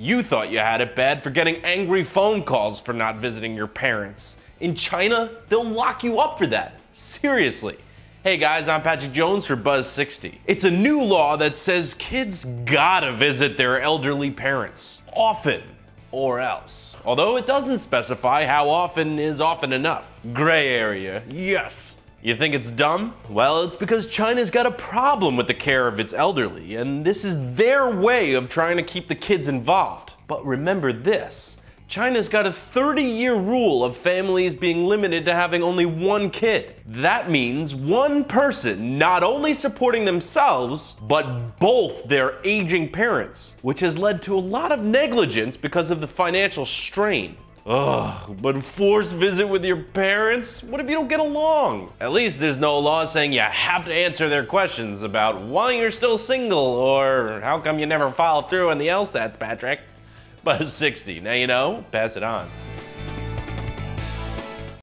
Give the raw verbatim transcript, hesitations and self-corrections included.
You thought you had it bad for getting angry phone calls for not visiting your parents. In China, they'll lock you up for that. Seriously. Hey guys, I'm Patrick Jones for Buzz sixty. It's a new law that says kids gotta visit their elderly parents. Often, or else. Although it doesn't specify how often is often enough. Gray area, yes. You think it's dumb? Well, it's because China's got a problem with the care of its elderly, and this is their way of trying to keep the kids involved. But remember this, China's got a thirty year rule of families being limited to having only one kid. That means one person not only supporting themselves, but both their aging parents, which has led to a lot of negligence because of the financial strain. Ugh, but forced visit with your parents? What if you don't get along? At least there's no law saying you have to answer their questions about why you're still single or how come you never follow through on the L SATs, Patrick. Buzz sixty, now you know, pass it on.